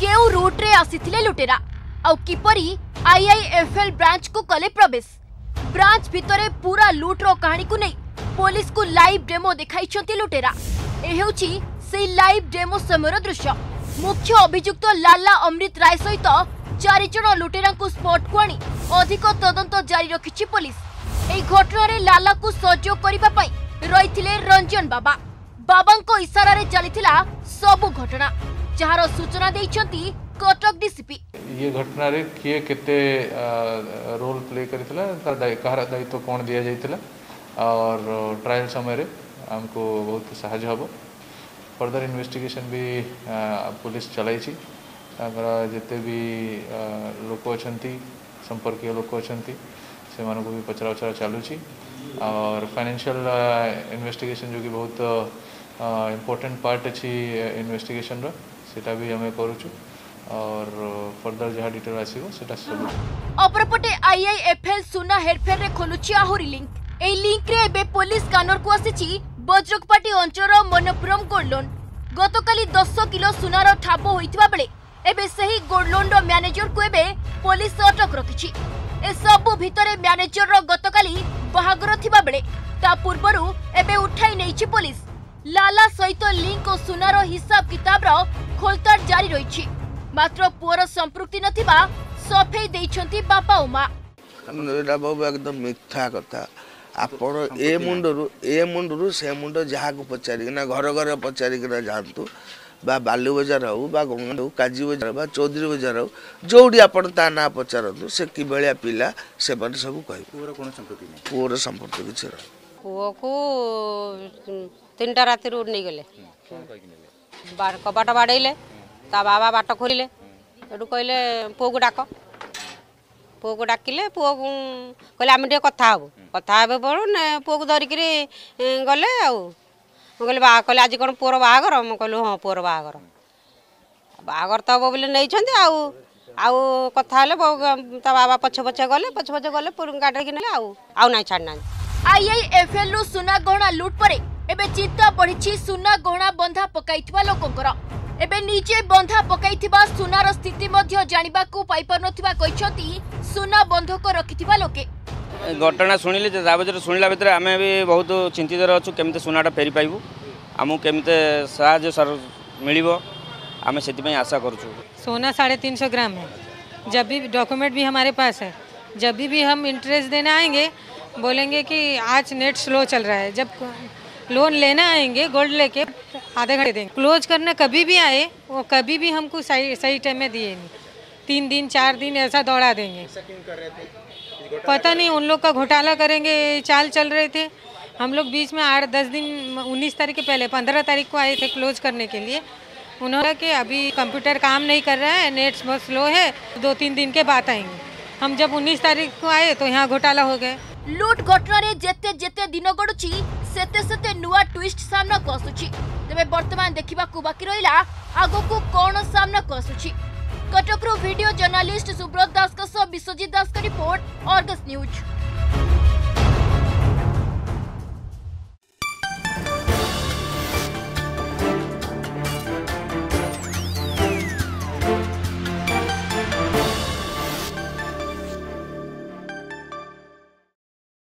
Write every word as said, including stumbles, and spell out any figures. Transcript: केउ रूट्रे आसीथिले लुटेरा आउ किपरी आईआईएफएल ब्रांच को कले प्रवेश। ब्रांच भितरे पूरा लुट्रो कहानी को नहीं पुलिस को लाइव डेमो देखाइछंती लुटेरा। ए हेउची से लाइव डेमो समर दृश्य। मुख्य अभियुक्त लाला अमृत राय सहित चारि जण लुटेरा को स्पॉट को आनी अधिक तदंत जारी रखिछि पुलिस। ए घटना रे लाला को सहयोग करिबा पई रहिथिले रंजन बाबा। बाबा को इशारा रे चलीथिला सब घटना जहार सूचना देइछंती कोटक डीसीपी। ये घटना रे किए केते रोल प्ले करथिला कहार दायित्व कोन दिया जाइथिला और ट्रायल समय रे हमको बहुत सहायता हबो। फर्दर इन्वेस्टिगेशन भी पुलिस चलाइछि जिते भी लोक अछंती संपर्कीय लोक अछंती से मानको भी पचरा उचरा चालूछि और फाइनेंशियल इन्वेस्टिगेशन जो कि बहुत इम्पोर्टेंट पार्ट अछि इन्वेस्टिगेशन रो सेटा भी हमें करूछु और फर्दर जहा डिटेल आसीबो सेटा सब। अपरपटे आईआईएफएल सुना हेरफेर रे खोलुछि आहुरी लिंक। ए लिंक रे बे पुलिस कानर को आसीछि बजरगपाटी अंचल रो मनपुरम गोल्ड लोन। गतकाली दस किलो सुना रो ठाबो होइतबा बेले एबे सही गोल्ड लोन रो मैनेजर को एबे पुलिस अटक रखिछि। ए सब भितरे मैनेजर रो गतकाली बाहागर थिबा बेले ता पूर्वरु एबे उठाई नैछि पुलिस। लाला सहित लिंक और सुना रो हिसाब किताब रो खोलताड़ जारी रहिछि। मात्र पुअर संपृक्ति नथिबा सफेई दैछंती बापा ओ मा। एटा बाबू एकदम मिथ्या कथा। आपण ए मुंडरू ए मुंडरू से मुंड जहा को पचारि ना घर घर पचारि के जानतु बा बालू बाजार हो बा गंगाडू काजी बाजार बा चौधरी बाजार हो जोडी आपण ता ना पचारतु से कि बेलिया पिला से बन सब कहि। पुअर कोन संपृक्ति नै पुअर संपृक्ति किछ र पुओ को तीनटा राती रोड नै गेले बार कबाट बाडैले ता बाबा बाट खोलिले एडू कहले पुओ को डाक पुओ को डाकिले पुओ को कहले आमे टे कथा हबो कथा हबे बड़ ने पुओ को धरि करे गले आउ कहले बा कहले आज कोन पुओर बाहागर म कहलो हां पुओर बाहागर बाहागर त बोले नै छंती आउ आउ कथा हले ता बाबा पछ पछ गले पछ पछ गले पुओ काट के नै आउ आउ नै छाड़ नै। आईआईएफएल रो सुना गहना लूट परे एबे चिंता बढ़िछि सुना गहना बंधा पकाइतवा लोकंकर। एबे नीचे बंधा पकाई सुनार स्थिति को पाई सुना बंधक रखि लोके घटना शुणिले जब शुणिला भितर आम भी बहुत चिंतित अच्छु केमते सुनाटा फेरी पाइबू आमु केमते साहय सर मिलिबो आमे सेतिपई आशा करूछु। सोना साढ़े तीन सौ ग्राम है जब भी डॉक्यूमेंट भी हमारे पास है जब भी हम इंटरेस्ट देने आएंगे बोलेंगे कि आज नेट स्लो चल रहा है जब लोन लेना आएंगे गोल्ड लेके आधा घंटे देंगे क्लोज करना कभी भी आए वो कभी भी हमको सही सही टाइम में दिए नहीं तीन दिन चार दिन ऐसा दौड़ा देंगे। पता नहीं उन लोग का घोटाला करेंगे चाल चल रहे थे। हम लोग बीच में आठ दस दिन उन्नीस तारीख के पहले पंद्रह तारीख को आए थे क्लोज करने के लिए। उन्होंने कि अभी कंप्यूटर काम नहीं कर रहा है नेट बहुत स्लो है दो तीन दिन के बाद आएंगे। हम जब उन्नीस तारीख को आए तो यहाँ घोटाला हो गए। लूट घटना रे जेते जेते दिन गडुची सेते सेते नुवा ट्विस्ट सामना को आसुची। तबे वर्तमान देखिबा को बाकी रहिला आगो को कोन सामना को आसुची। कटकरो वीडियो जर्नलिस्ट सुब्रत दास का सह विश्वजीत दास का रिपोर्ट आर्गस न्यूज।